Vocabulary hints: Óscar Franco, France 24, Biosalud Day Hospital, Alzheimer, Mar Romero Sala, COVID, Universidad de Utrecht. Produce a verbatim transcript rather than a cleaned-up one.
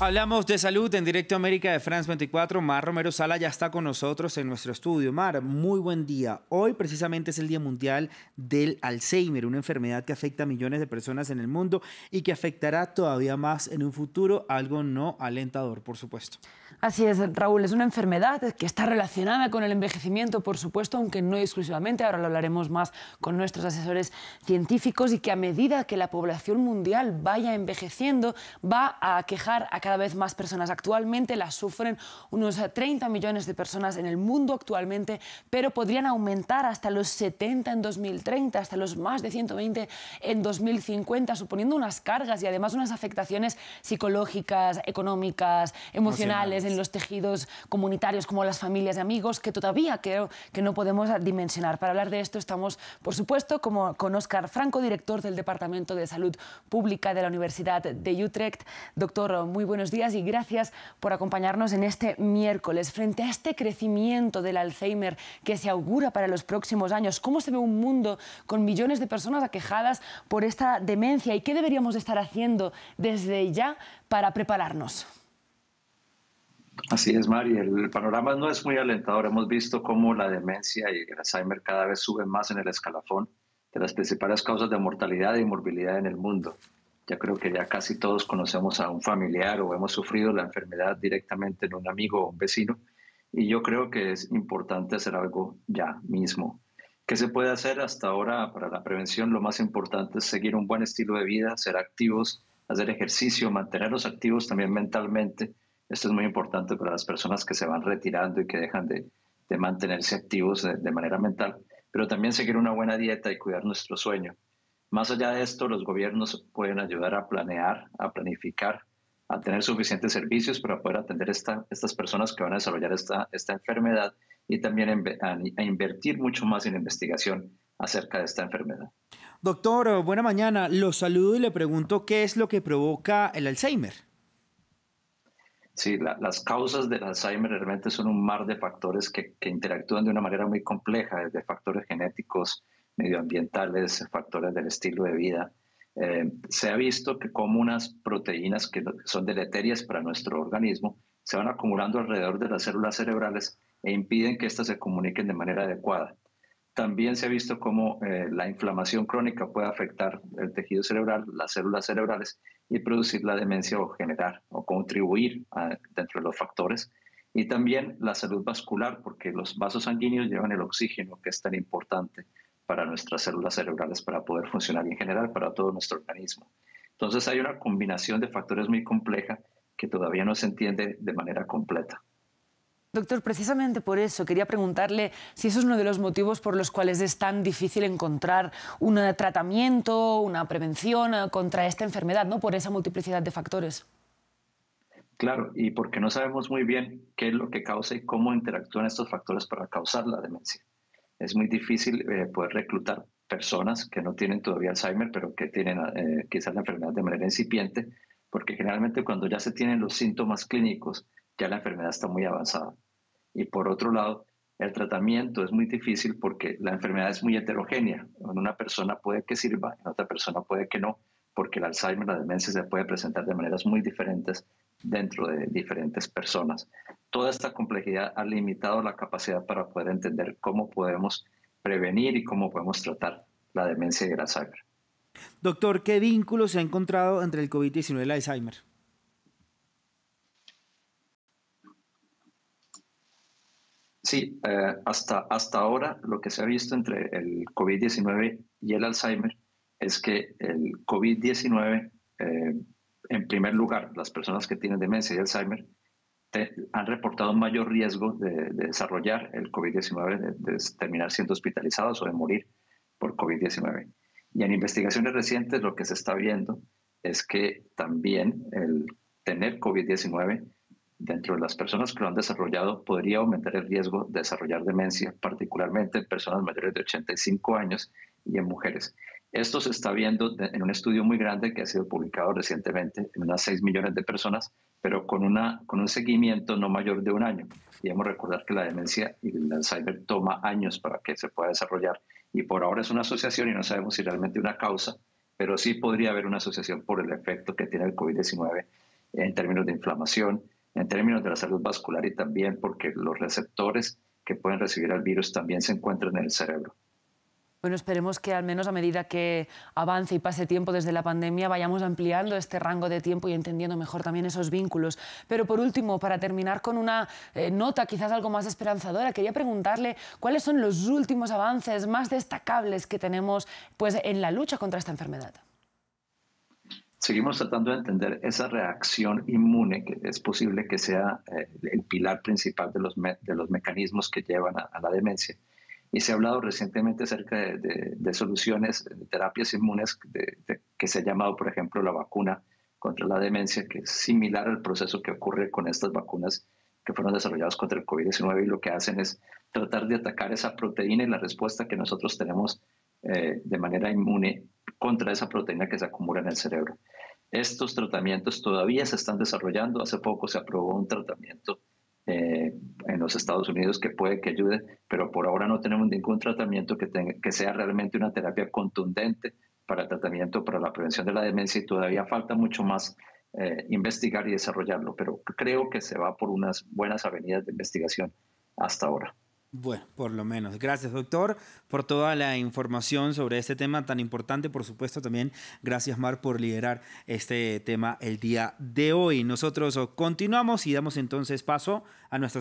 Hablamos de salud en Directo América de France veinticuatro. Mar Romero Sala ya está con nosotros en nuestro estudio. Mar, muy buen día. Hoy precisamente es el Día Mundial del Alzheimer, una enfermedad que afecta a millones de personas en el mundo y que afectará todavía más en un futuro, algo no alentador, por supuesto. Así es, Raúl, es una enfermedad que está relacionada con el envejecimiento, por supuesto, aunque no exclusivamente, ahora lo hablaremos más con nuestros asesores científicos, y que a medida que la población mundial vaya envejeciendo va a aquejar a cada vez más personas. Actualmente las sufren unos treinta millones de personas en el mundo actualmente, pero podrían aumentar hasta los setenta en dos mil treinta, hasta los más de ciento veinte en dos mil cincuenta, suponiendo unas cargas y además unas afectaciones psicológicas, económicas, emocionales, emocionales. En los tejidos comunitarios como las familias y amigos, que todavía creo que no podemos dimensionar. Para hablar de esto estamos, por supuesto, como con Óscar Franco, director del Departamento de Salud Pública de la Universidad de Utrecht. Doctor, muy buenos días y gracias por acompañarnos en este miércoles. Frente a este crecimiento del Alzheimer que se augura para los próximos años, ¿cómo se ve un mundo con millones de personas aquejadas por esta demencia y qué deberíamos estar haciendo desde ya para prepararnos? Así es, Mari. El panorama no es muy alentador. Hemos visto cómo la demencia y el Alzheimer cada vez suben más en el escalafón de las principales causas de mortalidad y morbilidad en el mundo. Ya creo que ya casi todos conocemos a un familiar o hemos sufrido la enfermedad directamente en un amigo o un vecino, y yo creo que es importante hacer algo ya mismo. ¿Qué se puede hacer hasta ahora para la prevención? Lo más importante es seguir un buen estilo de vida, ser activos, hacer ejercicio, mantenernos activos también mentalmente. Esto es muy importante para las personas que se van retirando y que dejan de, de mantenerse activos de, de manera mental, pero también seguir una buena dieta y cuidar nuestro sueño. Más allá de esto, los gobiernos pueden ayudar a planear, a planificar, a tener suficientes servicios para poder atender esta, estas personas que van a desarrollar esta, esta enfermedad, y también a, a invertir mucho más en investigación acerca de esta enfermedad. Doctor, buena mañana. Lo saludo y le pregunto qué es lo que provoca el Alzheimer. Sí, la, las causas del Alzheimer realmente son un mar de factores que, que interactúan de una manera muy compleja, desde factores genéticos, medioambientales, factores del estilo de vida. Eh, se ha visto que como unas proteínas que son deleterias para nuestro organismo se van acumulando alrededor de las células cerebrales e impiden que éstas se comuniquen de manera adecuada. También se ha visto cómo eh, la inflamación crónica puede afectar el tejido cerebral, las células cerebrales, y producir la demencia o generar o contribuir a, dentro de los factores. Y también la salud vascular, porque los vasos sanguíneos llevan el oxígeno, que es tan importante para nuestras células cerebrales para poder funcionar, y en general para todo nuestro organismo. Entonces hay una combinación de factores muy compleja que todavía no se entiende de manera completa. Doctor, precisamente por eso quería preguntarle si eso es uno de los motivos por los cuales es tan difícil encontrar un tratamiento, una prevención contra esta enfermedad, ¿no? Por esa multiplicidad de factores. Claro, y porque no sabemos muy bien qué es lo que causa y cómo interactúan estos factores para causar la demencia. Es muy difícil eh, poder reclutar personas que no tienen todavía Alzheimer, pero que tienen eh, quizás la enfermedad de manera incipiente, porque generalmente cuando ya se tienen los síntomas clínicos, ya la enfermedad está muy avanzada. Y por otro lado, el tratamiento es muy difícil porque la enfermedad es muy heterogénea. En una persona puede que sirva, en otra persona puede que no, porque el Alzheimer, la demencia, se puede presentar de maneras muy diferentes dentro de diferentes personas. Toda esta complejidad ha limitado la capacidad para poder entender cómo podemos prevenir y cómo podemos tratar la demencia y el Alzheimer. Doctor, ¿qué vínculo se ha encontrado entre el COVID diecinueve y el Alzheimer? Sí, eh, hasta, hasta ahora lo que se ha visto entre el COVID diecinueve y el Alzheimer es que el COVID diecinueve, eh, en primer lugar, las personas que tienen demencia y Alzheimer te, han reportado un mayor riesgo de, de desarrollar el COVID diecinueve, de, de terminar siendo hospitalizados o de morir por COVID diecinueve. Y en investigaciones recientes lo que se está viendo es que también el tener COVID diecinueve dentro de las personas que lo han desarrollado podría aumentar el riesgo de desarrollar demencia, particularmente en personas mayores de ochenta y cinco años y en mujeres. Esto se está viendo en un estudio muy grande que ha sido publicado recientemente en unas seis millones de personas, pero con, una, con un seguimiento no mayor de un año. Y debemos recordar que la demencia y el Alzheimer toma años para que se pueda desarrollar. Y por ahora es una asociación y no sabemos si realmente una causa, pero sí podría haber una asociación por el efecto que tiene el COVID diecinueve en términos de inflamación, en términos de la salud vascular y también porque los receptores que pueden recibir al virus también se encuentran en el cerebro. Bueno, esperemos que al menos a medida que avance y pase tiempo desde la pandemia vayamos ampliando este rango de tiempo y entendiendo mejor también esos vínculos. Pero por último, para terminar con una eh, nota quizás algo más esperanzadora, quería preguntarle cuáles son los últimos avances más destacables que tenemos pues, en la lucha contra esta enfermedad. Seguimos tratando de entender esa reacción inmune que es posible que sea eh, el pilar principal de los, me de los mecanismos que llevan a, a la demencia. Y se ha hablado recientemente acerca de, de, de soluciones, de terapias inmunes, de, de, que se ha llamado, por ejemplo, la vacuna contra la demencia, que es similar al proceso que ocurre con estas vacunas que fueron desarrolladas contra el COVID diecinueve y lo que hacen es tratar de atacar esa proteína y la respuesta que nosotros tenemos eh, de manera inmune contra esa proteína que se acumula en el cerebro. Estos tratamientos todavía se están desarrollando. Hace poco se aprobó un tratamiento Eh, en los Estados Unidos que puede que ayude, pero por ahora no tenemos ningún tratamiento que, tenga, que sea realmente una terapia contundente para el tratamiento, para la prevención de la demencia y todavía falta mucho más eh, investigar y desarrollarlo, pero creo que se va por unas buenas avenidas de investigación hasta ahora. Bueno, por lo menos. Gracias, doctor, por toda la información sobre este tema tan importante. Por supuesto, también gracias, Mar, por liderar este tema el día de hoy. Nosotros continuamos y damos entonces paso a nuestra